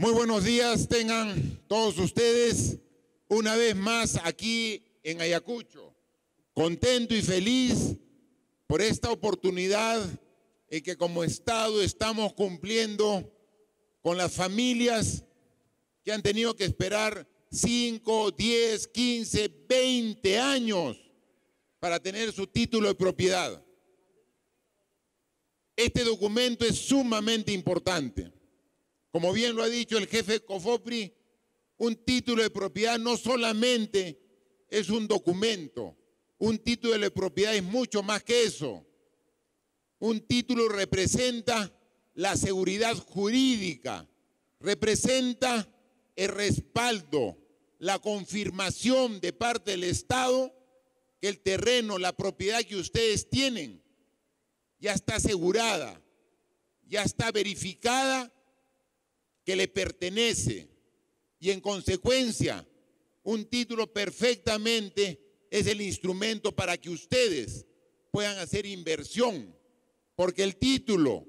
Muy buenos días tengan todos ustedes una vez más aquí en Ayacucho. Contento y feliz por esta oportunidad en que como Estado estamos cumpliendo con las familias que han tenido que esperar 5, 10, 15, 20 años para tener su título de propiedad. Este documento es sumamente importante. Como bien lo ha dicho el jefe COFOPRI, un título de propiedad no solamente es un documento, un título de propiedad es mucho más que eso. Un título representa la seguridad jurídica, representa el respaldo, la confirmación de parte del Estado que el terreno, la propiedad que ustedes tienen ya está asegurada, ya está verificada, que le pertenece, y en consecuencia un título perfectamente es el instrumento para que ustedes puedan hacer inversión, porque el título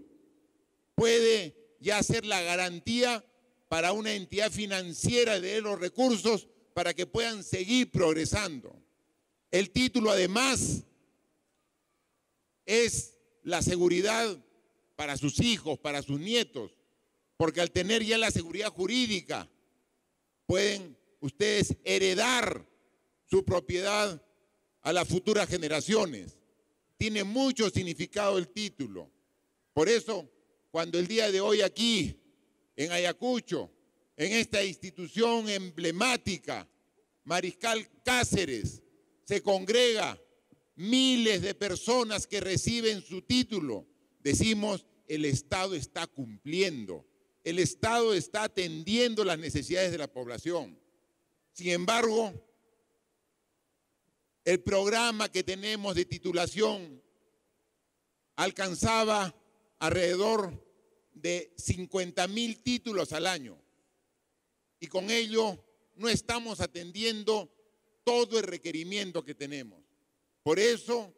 puede ya ser la garantía para una entidad financiera de los recursos para que puedan seguir progresando. El título además es la seguridad para sus hijos, para sus nietos, porque al tener ya la seguridad jurídica, pueden ustedes heredar su propiedad a las futuras generaciones. Tiene mucho significado el título. Por eso, cuando el día de hoy aquí, en Ayacucho, en esta institución emblemática, Mariscal Cáceres, se congrega miles de personas que reciben su título, decimos, el Estado está cumpliendo. El Estado está atendiendo las necesidades de la población. Sin embargo, el programa que tenemos de titulación alcanzaba alrededor de 50.000 títulos al año. Y con ello no estamos atendiendo todo el requerimiento que tenemos. Por eso,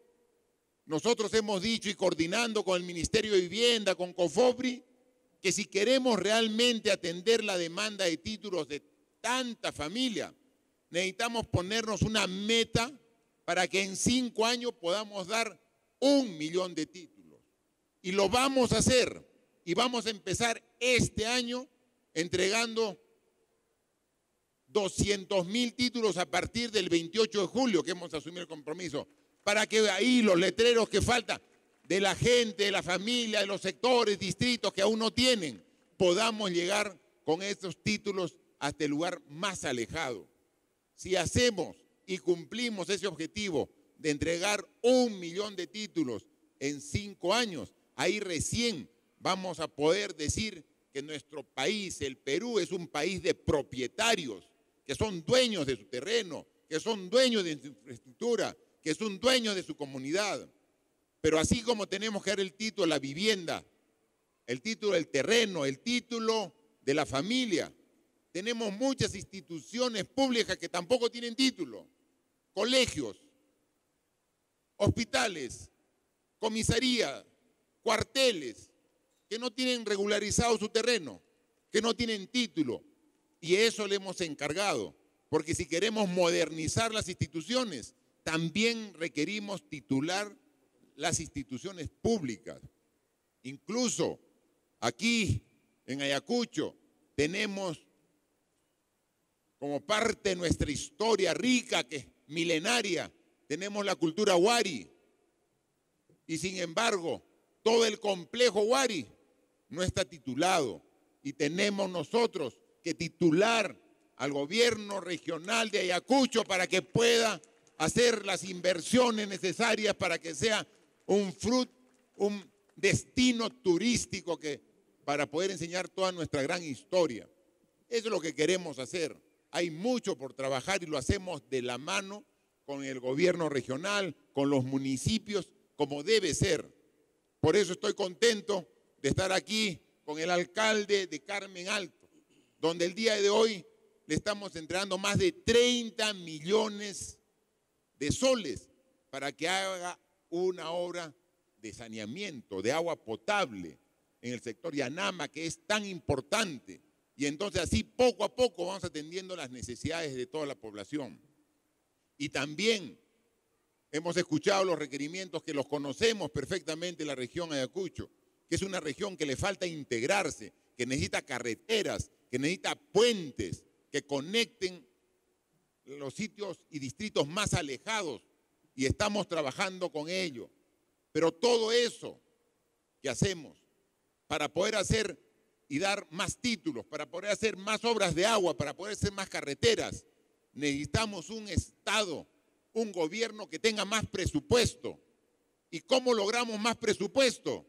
nosotros hemos dicho y coordinando con el Ministerio de Vivienda, con COFOPRI, que si queremos realmente atender la demanda de títulos de tanta familia, necesitamos ponernos una meta para que en 5 años podamos dar 1 millón de títulos. Y lo vamos a hacer, y vamos a empezar este año entregando 200.000 títulos a partir del 28 de julio, que hemos asumido el compromiso, para que ahí los letreros que faltan, de la gente, de la familia, de los sectores, distritos que aún no tienen, podamos llegar con estos títulos hasta el lugar más alejado. Si hacemos y cumplimos ese objetivo de entregar 1 millón de títulos en 5 años, ahí recién vamos a poder decir que nuestro país, el Perú, es un país de propietarios, que son dueños de su terreno, que son dueños de su infraestructura, que son dueños de su comunidad. Pero así como tenemos que dar el título a la vivienda, el título del terreno, el título de la familia, tenemos muchas instituciones públicas que tampoco tienen título, colegios, hospitales, comisarías, cuarteles, que no tienen regularizado su terreno, que no tienen título. Y eso le hemos encargado, porque si queremos modernizar las instituciones, también requerimos titular las instituciones públicas. Incluso aquí en Ayacucho tenemos como parte de nuestra historia rica, que es milenaria, tenemos la cultura Wari, y sin embargo todo el complejo Wari no está titulado, y tenemos nosotros que titular al gobierno regional de Ayacucho para que pueda hacer las inversiones necesarias para que sea un destino turístico para poder enseñar toda nuestra gran historia. Eso es lo que queremos hacer. Hay mucho por trabajar y lo hacemos de la mano con el gobierno regional, con los municipios, como debe ser. Por eso estoy contento de estar aquí con el alcalde de Carmen Alto, donde el día de hoy le estamos entregando más de 30 millones de soles para que haga una obra de saneamiento, de agua potable en el sector Yanama, que es tan importante Y entonces así poco a poco vamos atendiendo las necesidades de toda la población. Y también hemos escuchado los requerimientos que los conocemos perfectamente en la región Ayacucho, que es una región que le falta integrarse, que necesita carreteras, que necesita puentes que conecten los sitios y distritos más alejados, y estamos trabajando con ello. Pero todo eso que hacemos para poder hacer y dar más títulos, para poder hacer más obras de agua, para poder hacer más carreteras, necesitamos un Estado, un gobierno que tenga más presupuesto. ¿Y cómo logramos más presupuesto?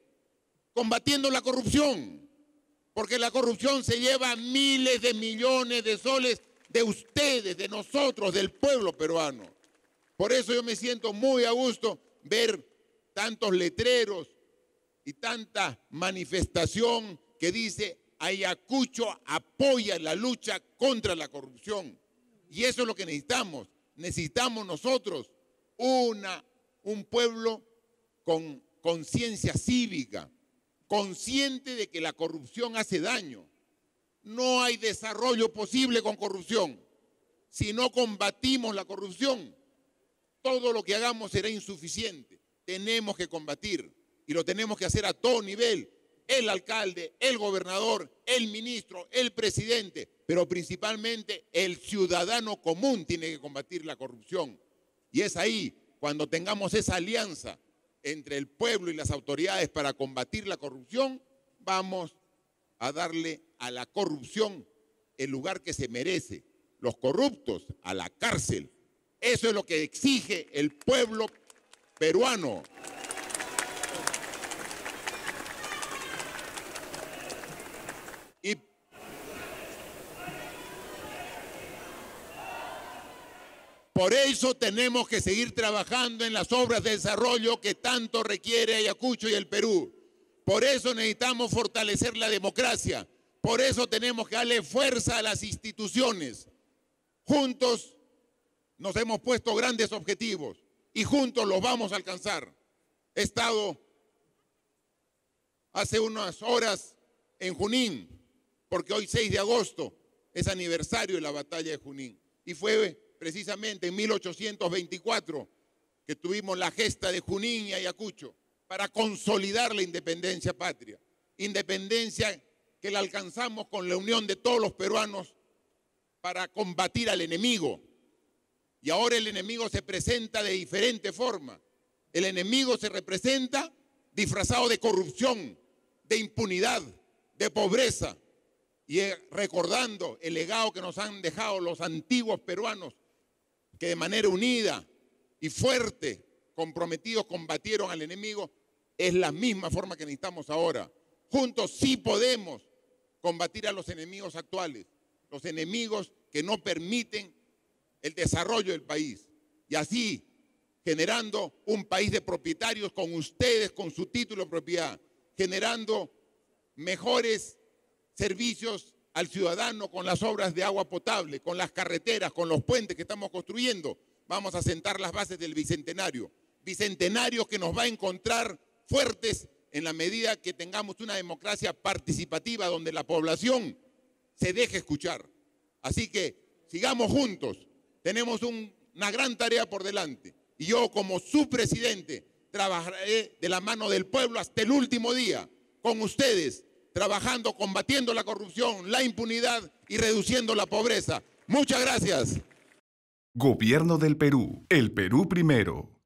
Combatiendo la corrupción, porque la corrupción se lleva miles de millones de soles de ustedes, de nosotros, del pueblo peruano. Por eso yo me siento muy a gusto ver tantos letreros y tanta manifestación que dice Ayacucho apoya la lucha contra la corrupción. Y eso es lo que necesitamos. Necesitamos nosotros un pueblo con conciencia cívica, consciente de que la corrupción hace daño. No hay desarrollo posible con corrupción. Si no combatimos la corrupción, todo lo que hagamos será insuficiente. Tenemos que combatir, y lo tenemos que hacer a todo nivel: el alcalde, el gobernador, el ministro, el presidente, pero principalmente el ciudadano común tiene que combatir la corrupción. Y es ahí, cuando tengamos esa alianza entre el pueblo y las autoridades para combatir la corrupción, vamos a darle a la corrupción el lugar que se merece. Los corruptos a la cárcel. Eso es lo que exige el pueblo peruano. Por eso tenemos que seguir trabajando en las obras de desarrollo que tanto requiere Ayacucho y el Perú. Por eso necesitamos fortalecer la democracia. Por eso tenemos que darle fuerza a las instituciones. Juntos nos hemos puesto grandes objetivos y juntos los vamos a alcanzar. He estado hace unas horas en Junín, porque hoy 6 de agosto es aniversario de la batalla de Junín, y fue precisamente en 1824 que tuvimos la gesta de Junín y Ayacucho para consolidar la independencia patria. Independencia que la alcanzamos con la unión de todos los peruanos para combatir al enemigo. Y ahora el enemigo se presenta de diferente forma. El enemigo se representa disfrazado de corrupción, de impunidad, de pobreza. Y recordando el legado que nos han dejado los antiguos peruanos, que de manera unida y fuerte, comprometidos, combatieron al enemigo, es la misma forma que necesitamos ahora. Juntos sí podemos combatir a los enemigos actuales, los enemigos que no permiten el desarrollo del país, y así generando un país de propietarios con ustedes, con su título de propiedad, generando mejores servicios al ciudadano con las obras de agua potable, con las carreteras, con los puentes que estamos construyendo. Vamos a sentar las bases del Bicentenario. Bicentenario que nos va a encontrar fuertes en la medida que tengamos una democracia participativa donde la población se deje escuchar. Así que sigamos juntos. Tenemos una gran tarea por delante. Y yo, como su presidente, trabajaré de la mano del pueblo hasta el último día con ustedes, trabajando, combatiendo la corrupción, la impunidad y reduciendo la pobreza. Muchas gracias. Gobierno del Perú. El Perú primero.